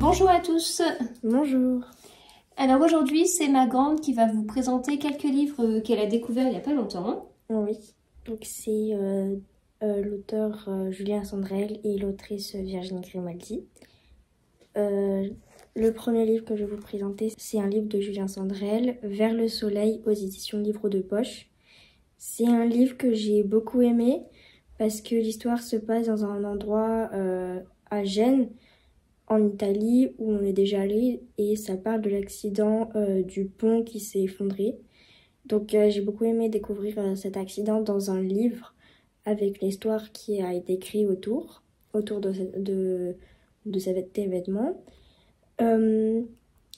Bonjour à tous. Bonjour. Alors aujourd'hui, c'est ma grande qui va vous présenter quelques livres qu'elle a découverts il n'y a pas longtemps. Oui, donc c'est l'auteur Julien Sandrel et l'autrice Virginie Grimaldi. Le premier livre que je vais vous présenter, c'est un livre de Julien Sandrel, Vers le soleil aux éditions Livre de Poche. C'est un livre que j'ai beaucoup aimé parce que l'histoire se passe dans un endroit à Gênes, en Italie, où on est déjà allé, et ça parle de l'accident du pont qui s'est effondré. Donc j'ai beaucoup aimé découvrir cet accident dans un livre avec l'histoire qui a été créée autour de cet événement.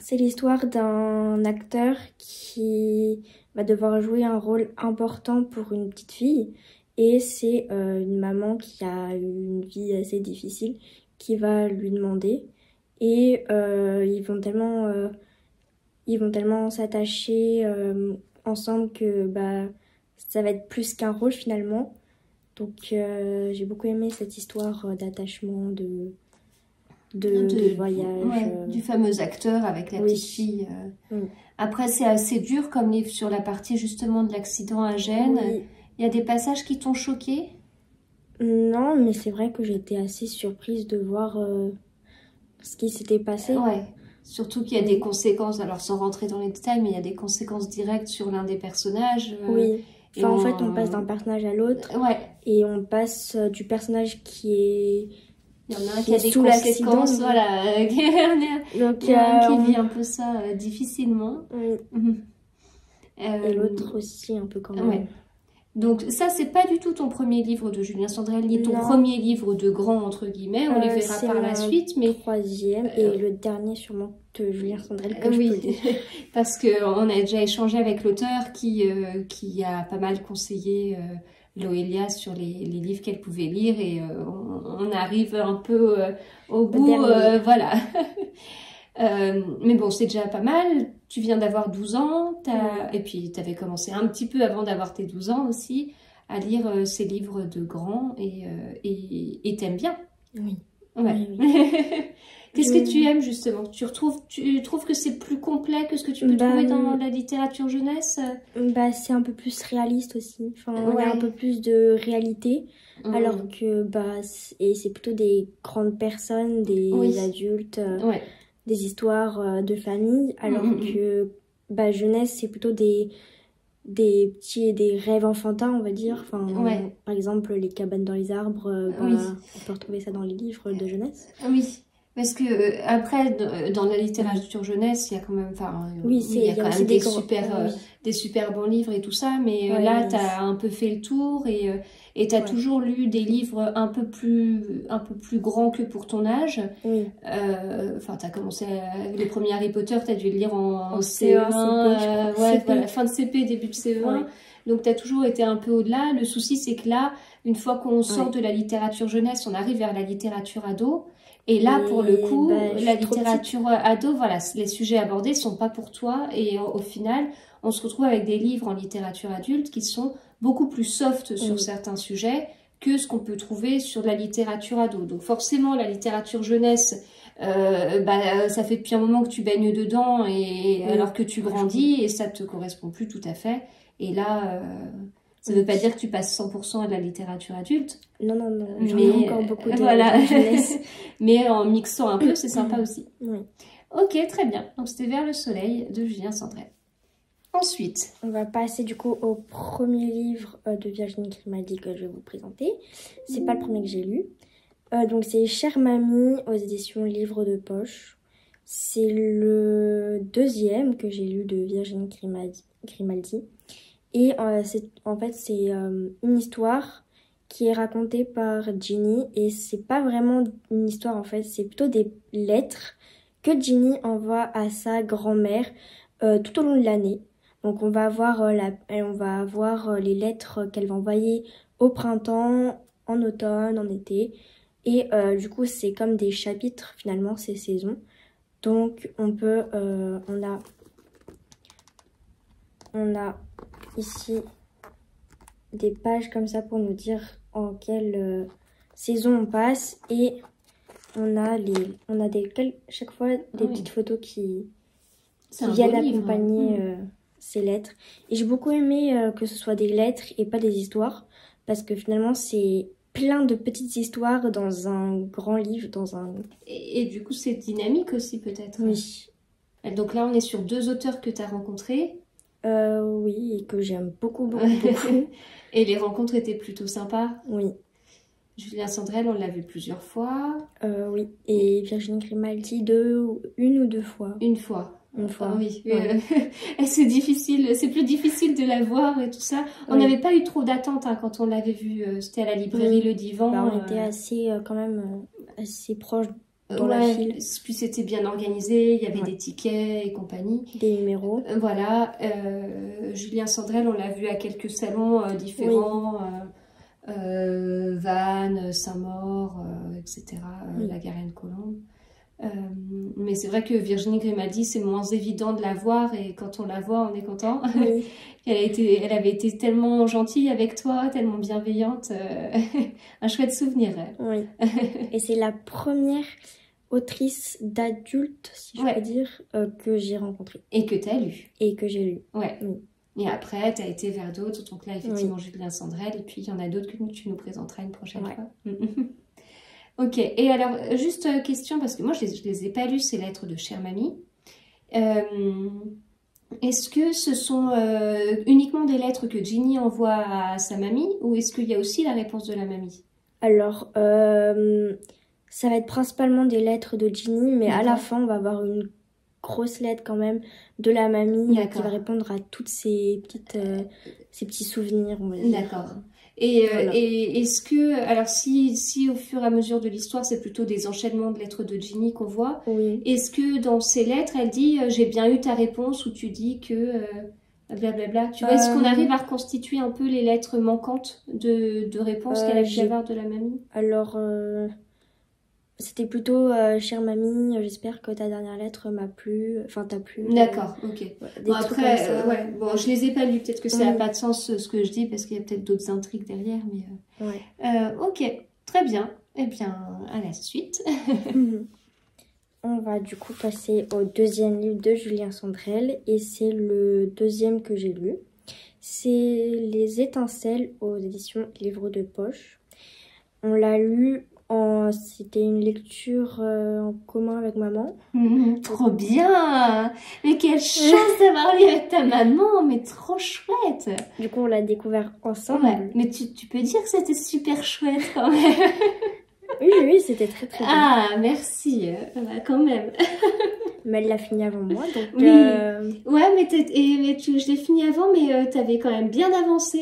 C'est l'histoire d'un acteur qui va devoir jouer un rôle important pour une petite fille, et c'est une maman qui a une vie assez difficile qui va lui demander, et ils vont tellement s'attacher ensemble que ça va être plus qu'un rôle finalement. Donc j'ai beaucoup aimé cette histoire d'attachement, de voyage. Ouais, du fameux acteur avec la petite fille. Oui. Après, c'est assez dur comme livre sur la partie justement de l'accident à Gênes. Oui. Il y a des passages qui t'ont choquée? Non, mais c'est vrai que j'étais assez surprise de voir ce qui s'était passé. Ouais. Surtout qu'il y a des conséquences, alors sans rentrer dans les détails, mais il y a des conséquences directes sur l'un des personnages. Oui. Enfin, en fait, on passe d'un personnage à l'autre. Ouais. Et on passe du personnage qui est... Il y en a un qui a des conséquences, voilà. Donc, il y a un qui vit un peu ça difficilement. Oui. Et l'autre aussi, un peu quand même. Ouais. Donc ça, c'est pas du tout ton premier livre de Julien Sandrel, ni ton premier livre de grand, entre guillemets. On les verra par la suite, mais... troisième et le dernier sûrement de Julien Sandrel que je peux dire. Parce qu'on a déjà échangé avec l'auteur qui a pas mal conseillé Loélia sur les livres qu'elle pouvait lire, et on arrive un peu au bout, voilà. Mais bon, c'est déjà pas mal. Tu viens d'avoir 12 ans, et puis tu avais commencé un petit peu avant d'avoir tes 12 ans aussi à lire ces livres de grands, et t'aimes bien. Oui. Ouais. Oui. Qu'est-ce que tu aimes justement? Tu trouves que c'est plus complet que ce que tu peux trouver dans la littérature jeunesse? C'est un peu plus réaliste aussi. Enfin, on a un peu plus de réalité, alors que c'est plutôt des grandes personnes, des adultes. Ouais. Des histoires de famille, alors que jeunesse, c'est plutôt des petits et des rêves enfantins, on va dire. Enfin, par exemple, les cabanes dans les arbres, on peut retrouver ça dans les livres de jeunesse. Oui, parce que après, dans la littérature jeunesse, il y a quand même, des super, des super bons livres et tout ça, mais là, tu as un peu fait le tour, et tu as toujours lu des livres un peu plus grands que pour ton âge. Oui. Enfin, tu as commencé avec les premiers Harry Potter, tu as dû le lire en CE1, fin de CP, début de CE1. Ouais. Donc, tu as toujours été un peu au-delà. Le souci, c'est que là, une fois qu'on sort de la littérature jeunesse, on arrive vers la littérature ado. Et là, pour le coup, la littérature ado, voilà, les sujets abordés ne sont pas pour toi. Et au final, on se retrouve avec des livres en littérature adulte qui sont beaucoup plus soft sur certains sujets que ce qu'on peut trouver sur la littérature ado. Donc forcément, la littérature jeunesse, ça fait depuis un moment que tu baignes dedans, et alors que tu grandis, et ça ne te correspond plus tout à fait. Et là... ça ne veut pas dire que tu passes 100% à de la littérature adulte. Non, non, non. J'en ai encore beaucoup de jeunesse. Mais en mixant un peu, c'est sympa aussi. Oui. Ok, très bien. Donc, c'était Vers le soleil de Julien Sandrel. Ensuite, on va passer du coup au premier livre de Virginie Grimaldi que je vais vous présenter. C'est pas le premier que j'ai lu. Donc, c'est Chère Mamie aux éditions Livre de Poche. C'est le deuxième que j'ai lu de Virginie Grimaldi. Et c'est une histoire qui est racontée par Ginny, et c'est pas vraiment une histoire en fait, c'est plutôt des lettres que Ginny envoie à sa grand-mère tout au long de l'année. Donc on va avoir les lettres qu'elle va envoyer au printemps, en automne, en été, et du coup c'est comme des chapitres finalement, ces saisons. Donc on a ici des pages comme ça pour nous dire en quelle saison on passe, et chaque fois des petites photos qui viennent accompagner ces lettres. Et j'ai beaucoup aimé que ce soit des lettres et pas des histoires, parce que finalement c'est plein de petites histoires dans un grand livre, dans un... Et du coup c'est dynamique aussi peut-être. Oui. Donc là on est sur deux auteurs que tu as rencontrés. Oui, et que j'aime beaucoup, beaucoup. Et les rencontres étaient plutôt sympas. Oui. Julien Sandrel, on l'a vu plusieurs fois. Oui, et Virginie Grimaldi, une ou deux fois. Une fois. Une fois. Ah, oui. Ouais. C'est difficile, c'est plus difficile de la voir et tout ça. On n'avait pas eu trop d'attente hein, quand on l'avait vu. C'était à la librairie Le Divan. Bah, on était assez, quand même, assez proche dans la file. Puis c'était bien organisé, il y avait des tickets et compagnie. Des numéros. Voilà. Julien Sandrel, on l'a vu à quelques salons différents. Oui. Vannes, Saint-Maur, etc. La Garenne-Colombe. Mais c'est vrai que Virginie Grimaldi, c'est moins évident de la voir, et quand on la voit, on est content. Oui. Elle avait été tellement gentille avec toi, tellement bienveillante. Un chouette souvenir. Oui. Et c'est la première autrice d'adulte, si je peux dire, que j'ai rencontrée. Et que tu as lue. Et que j'ai lue. Ouais. Oui. Et après, tu as été vers d'autres, donc là, effectivement, Julien Sandrel, et puis il y en a d'autres que tu nous présenteras une prochaine fois. Ok, et alors, juste question, parce que moi, je ne les ai pas lues, ces lettres de Chère Mamie. Est-ce que ce sont uniquement des lettres que Ginny envoie à sa mamie, ou est-ce qu'il y a aussi la réponse de la mamie? Alors, ça va être principalement des lettres de Ginny, mais à la fin, on va avoir une grosse lettre quand même de la mamie qui va répondre à toutes ces petites ces petits souvenirs, on va dire. D'accord. Et, et est-ce que, alors si au fur et à mesure de l'histoire c'est plutôt des enchaînements de lettres de Ginny qu'on voit, est-ce que dans ces lettres elle dit j'ai bien eu ta réponse, ou tu dis que blablabla, tu vois, est-ce qu'on arrive à reconstituer un peu les lettres manquantes de réponse qu'elle a pu avoir de la mamie? Alors c'était plutôt chère mamie, j'espère que ta dernière lettre m'a plu, enfin t'as plu. D'accord, ok. Bon, après, bon, je les ai pas lues, peut-être que ça n'a pas de sens ce que je dis parce qu'il y a peut-être d'autres intrigues derrière, mais. Ouais. Ok, très bien. Eh bien, à la suite. On va du coup passer au deuxième livre de Julien Sandrel, et c'est le deuxième que j'ai lu. C'est Les étincelles aux éditions Livre de Poche. On l'a lu. C'était une lecture en commun avec maman. Trop bien! Mais quelle chance d'avoir lu avec ta maman! Mais trop chouette! Du coup, on l'a découvert ensemble. Ouais, mais tu peux dire que c'était super chouette quand même. Oui, c'était très très bien. Ah, merci, bah, quand même. Mais elle l'a fini avant moi, donc... Oui, ouais, mais je l'ai fini avant, mais t'avais quand même bien avancé.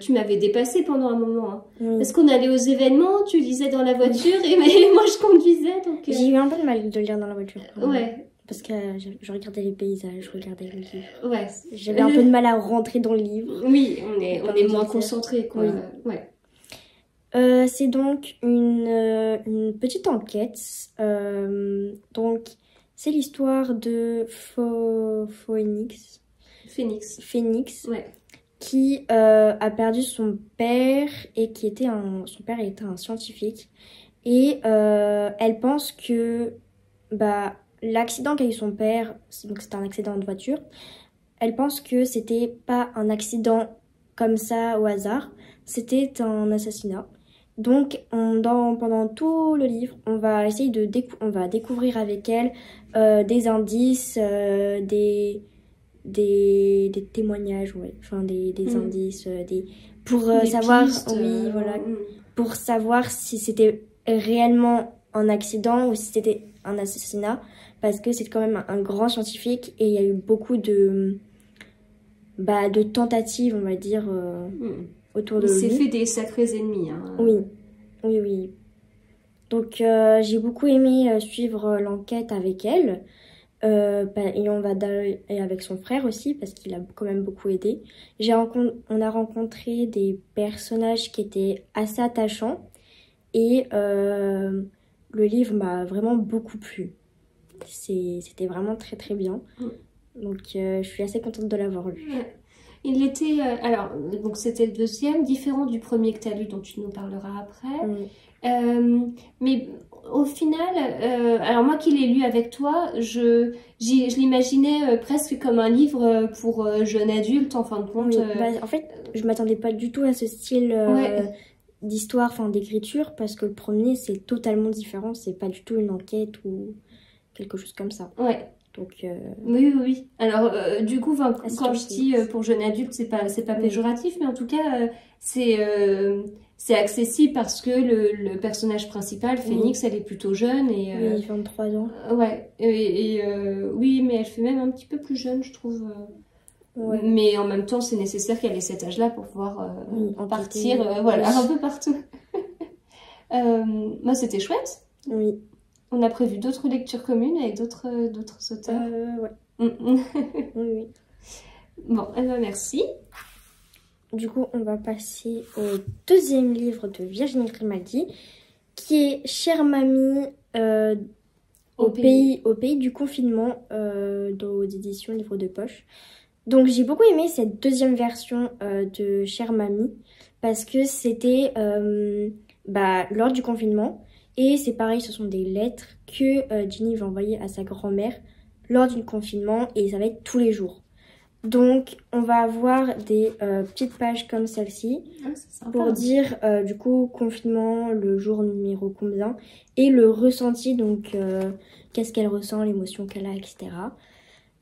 Tu m'avais dépassé pendant un moment. Hein. Parce qu'on allait aux événements, tu lisais dans la voiture, et moi je conduisais, donc... J'ai eu un peu de mal de lire dans la voiture. Ouais. Parce que je regardais les paysages, je regardais le livre. Ouais. J'avais un peu de mal à rentrer dans le livre. Oui, on est moins concentré, quoi. Ouais. C'est donc une petite enquête. Donc, c'est l'histoire de Phoenix, qui a perdu son père, et son père était un scientifique. Et elle pense que l'accident qu'a eu son père, donc c'était un accident de voiture, elle pense que c'était pas un accident comme ça au hasard, c'était un assassinat. Donc, pendant tout le livre, on va essayer de découvrir avec elle des indices, des témoignages, enfin des indices, pour savoir, pistes, pour savoir si c'était réellement un accident ou si c'était un assassinat, parce que c'est quand même un grand scientifique, et il y a eu beaucoup de tentatives, on va dire. Autour de lui. Il s'est fait des sacrés ennemis. Hein. Oui. Donc, j'ai beaucoup aimé suivre l'enquête avec elle. Et avec son frère aussi, parce qu'il a quand même beaucoup aidé. On a rencontré des personnages qui étaient assez attachants. Et le livre m'a vraiment beaucoup plu. C'était vraiment très très bien. Donc, je suis assez contente de l'avoir lu. Il était, alors, donc c'était le deuxième, différent du premier que tu as lu, dont tu nous parleras après. Oui. Mais au final, alors moi qui l'ai lu avec toi, je l'imaginais presque comme un livre pour jeunes adultes, en fin de compte. Oui. En fait, je m'attendais pas du tout à ce style d'histoire, enfin d'écriture, parce que le premier, c'est totalement différent, c'est pas du tout une enquête ou quelque chose comme ça. Ouais. Donc oui, oui, oui. Alors, du coup, quand je dis pour jeunes adultes, c'est pas péjoratif, mais en tout cas, c'est accessible parce que le personnage principal, Phoenix, elle est plutôt jeune. Et, oui, 23 ans. Ouais, oui, mais elle fait même un petit peu plus jeune, je trouve. Ouais. Mais en même temps, c'est nécessaire qu'elle ait cet âge-là pour pouvoir partir voilà, un peu partout. Moi, c'était chouette. Oui. On a prévu d'autres lectures communes avec d'autres auteurs. Ouais. Oui, oui. Bon, eh ben merci. Du coup, on va passer au deuxième livre de Virginie Grimaldi, qui est Chère Mamie au pays du confinement, aux éditions Livre de Poche. Donc, j'ai beaucoup aimé cette deuxième version de Chère Mamie, parce que c'était lors du confinement. Et c'est pareil, ce sont des lettres que Ginny va envoyer à sa grand-mère lors du confinement, et ça va être tous les jours. Donc, on va avoir des petites pages comme celle-ci pour dire du coup confinement, le jour numéro combien, et le ressenti, donc qu'est-ce qu'elle ressent, l'émotion qu'elle a, etc.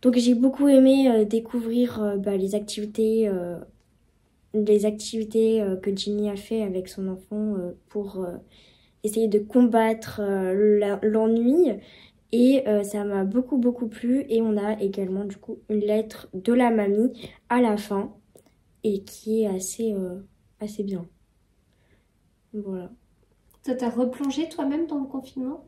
Donc, j'ai beaucoup aimé découvrir les activités que Ginny a fait avec son enfant pour... essayer de combattre l'ennui, et ça m'a beaucoup plu. Et on a également du coup une lettre de la mamie à la fin, et qui est assez bien. Voilà. Ça t'a replongé toi-même dans le confinement?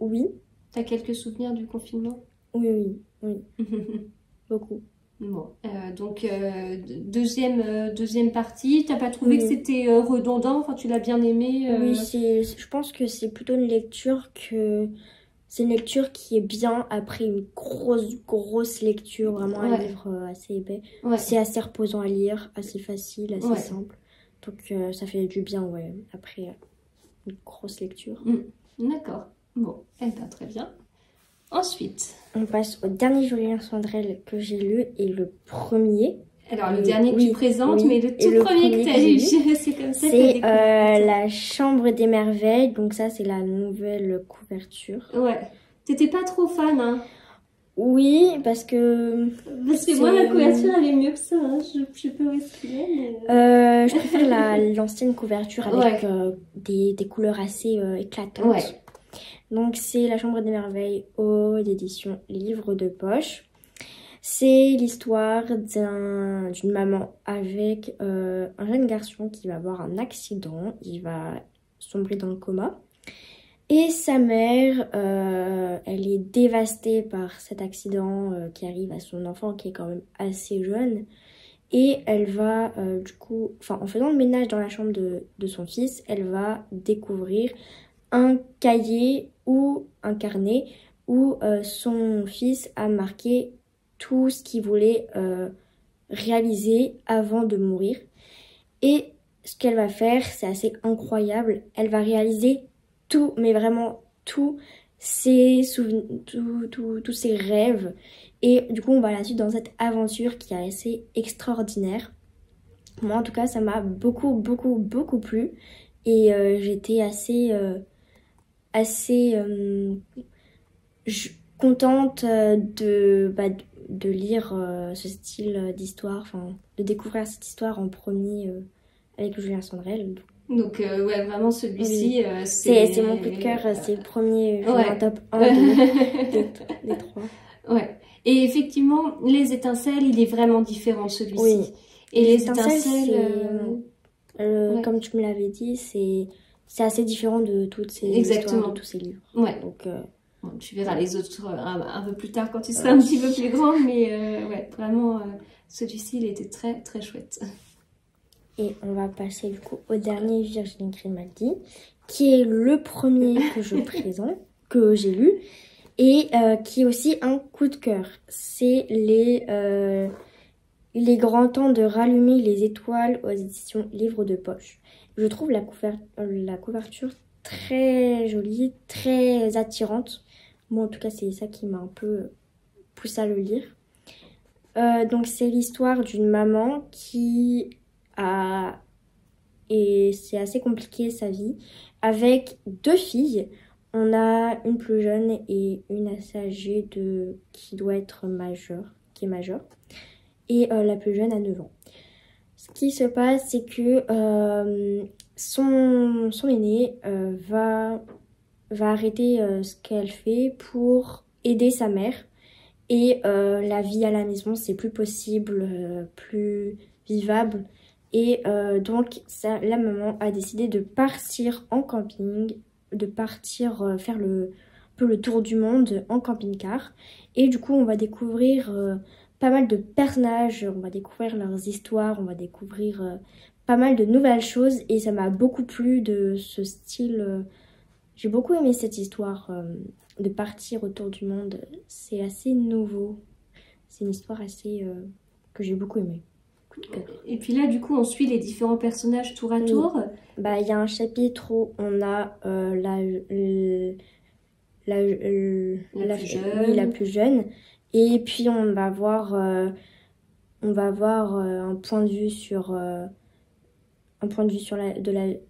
Oui. T'as quelques souvenirs du confinement? Oui. Beaucoup. Bon, donc deuxième partie, t'as pas trouvé que c'était redondant? Enfin, tu l'as bien aimé? Oui, je pense que c'est plutôt une lecture qui est bien après une grosse lecture, vraiment un livre assez épais. Ouais. C'est assez reposant à lire, assez facile, assez simple. Donc ça fait du bien, après une grosse lecture. Mmh. D'accord, bon, eh ben, très bien. Ensuite, on passe au dernier Julien Sandrel que j'ai lu, et le premier. Alors, le dernier que tu présentes, mais le tout premier que tu as lu, c'est comme ça. C'est La chambre des merveilles, donc ça, c'est la nouvelle couverture. Ouais. T'étais pas trop fan, hein? Oui, parce que moi, la couverture, elle est mieux que ça, hein. Je sais pas où est-ce qu'il est, mais... je préfère l'ancienne couverture avec des couleurs assez éclatantes. Ouais. Donc, c'est La chambre des merveilles aux éditions Livre de Poche. C'est l'histoire d'une maman avec un jeune garçon qui va avoir un accident. Il va sombrer dans le coma. Et sa mère, elle est dévastée par cet accident qui arrive à son enfant, qui est quand même assez jeune. Et elle va, du coup, en faisant le ménage dans la chambre de son fils, elle va découvrir un cahier ou un carnet où son fils a marqué tout ce qu'il voulait réaliser avant de mourir. Et ce qu'elle va faire, c'est assez incroyable. Elle va réaliser tout, mais vraiment tout, ses souvenirs, tous ses rêves. Et du coup, on va la suivre dans cette aventure qui est assez extraordinaire. Moi, en tout cas, ça m'a beaucoup plu. Et j'étais assez contente de lire ce style d'histoire, de découvrir cette histoire en premier avec Julien Sandrel. Donc vraiment celui-ci, c'est mon coup de cœur, c'est le premier, top 1 des trois. Ouais. Et effectivement, Les étincelles, il est vraiment différent de celui-ci. Oui. Et les étincelles comme tu me l'avais dit, c'est assez différent de toutes ces histoires, de tous ces livres. Ouais. Donc, tu verras les autres un peu plus tard quand tu seras un petit peu plus grand, mais vraiment, celui-ci, il était très, très chouette. Et on va passer du coup au dernier Virginie Grimaldi, qui est le premier que je présente, que j'ai lu, et qui est aussi un coup de cœur. C'est Il est grand temps de rallumer les étoiles aux éditions Livre de Poche. Je trouve la couverture très jolie, très attirante. Moi, en tout cas, c'est ça qui m'a un peu poussé à le lire. Donc, c'est l'histoire d'une maman qui a... Et c'est assez compliqué sa vie. Avec deux filles, on a une plus jeune et une assez âgée qui doit être majeure, qui est majeure. Et la plus jeune a 9 ans. Ce qui se passe, c'est que son aînée va arrêter ce qu'elle fait pour aider sa mère. Et la vie à la maison, c'est plus possible, plus vivable. Et donc, la maman a décidé de partir en camping, de partir faire un peu le tour du monde en camping-car. Et du coup, on va découvrir... pas mal de personnages, on va découvrir leurs histoires, on va découvrir pas mal de nouvelles choses et ça m'a beaucoup plu de ce style. J'ai beaucoup aimé cette histoire de partir autour du monde, c'est assez nouveau. C'est une histoire assez que j'ai beaucoup aimée. Et puis là du coup on suit les différents personnages tour à tour. Bah il y a un chapitre où on a la plus jeune. Et puis on va avoir un point de vue sur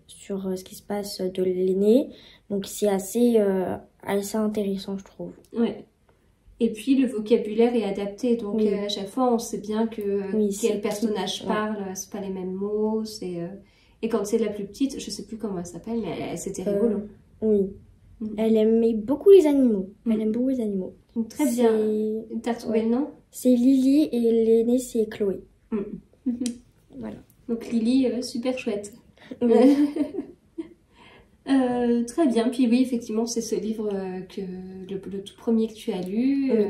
sur ce qui se passe de l'aîné. Donc c'est assez intéressant, je trouve. Ouais. Et puis le vocabulaire est adapté, donc oui. À chaque fois on sait bien que oui, quel personnage parle, ouais. C'est pas les mêmes mots, c'est et quand c'est la plus petite, je sais plus comment elle s'appelle, mais c'était rigolo. Oui. Elle aimait beaucoup les animaux. Elle aime beaucoup les animaux. Donc, très bien. T'as retrouvé le nom? C'est Lily et l'aînée c'est Chloé. Voilà. Donc Lily, super chouette. Oui. Très bien. Puis oui, effectivement, c'est ce livre que le tout premier que tu as lu. Oui.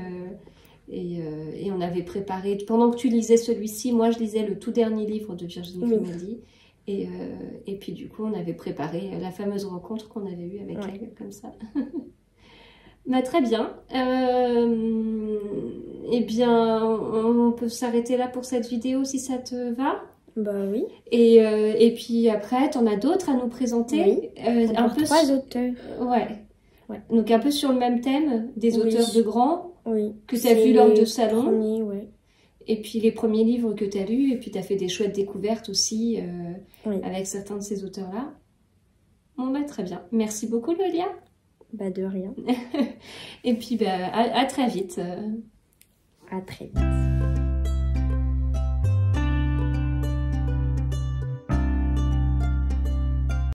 Et on avait préparé. Pendant que tu lisais celui-ci, moi je lisais le tout dernier livre de Virginie Grimaldi. Et puis du coup, on avait préparé la fameuse rencontre qu'on avait eue avec elle, comme ça. Bah, très bien. Eh bien, on peut s'arrêter là pour cette vidéo si ça te va. Bah oui. Et puis après, tu en as d'autres à nous présenter. Oui. Un peu trois auteurs. Ouais. Donc un peu sur le même thème, des auteurs de grands que tu as vu lors de salons. Premiers, Et puis les premiers livres que tu as lus, et puis tu as fait des chouettes découvertes aussi avec certains de ces auteurs-là. Bon, bah, très bien. Merci beaucoup, Lolia. Bah, de rien. Et puis, bah, à très vite. À très vite.